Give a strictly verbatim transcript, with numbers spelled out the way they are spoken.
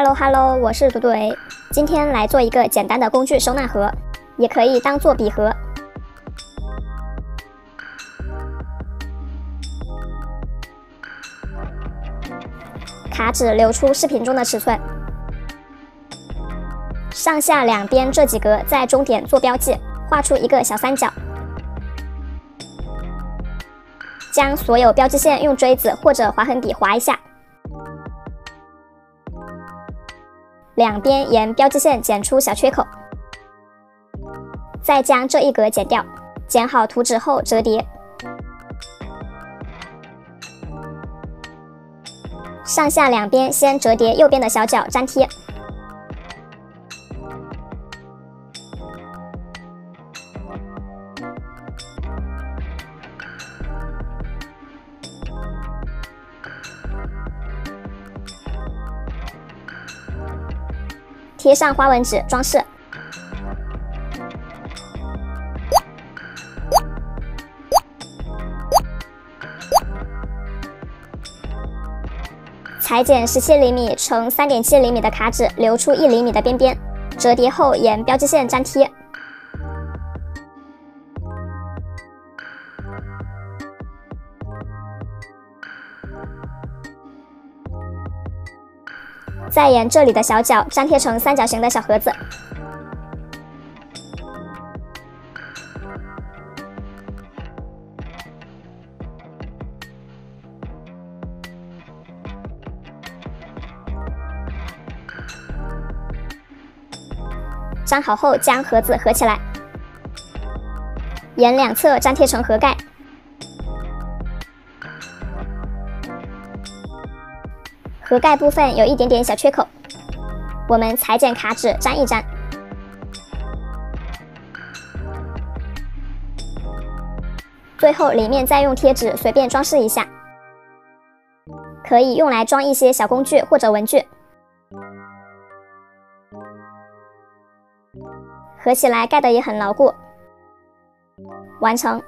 Hello Hello， 我是图图维，今天来做一个简单的工具收纳盒，也可以当做笔盒。卡纸留出视频中的尺寸，上下两边这几格在中点做标记，画出一个小三角。将所有标记线用锥子或者划痕笔划一下。 两边沿标记线剪出小缺口，再将这一格剪掉。剪好图纸后折叠，上下两边先折叠右边的小角粘贴，贴上花纹纸装饰，裁剪十七厘米乘 三点七厘米的卡纸，留出一厘米的边边，折叠后沿标记线粘贴。 再沿这里的小角粘贴成三角形的小盒子，粘好后将盒子合起来，沿两侧粘贴成盒盖。 盒盖部分有一点点小缺口，我们裁剪卡纸粘一粘，最后里面再用贴纸随便装饰一下，可以用来装一些小工具或者文具。合起来盖得也很牢固，完成。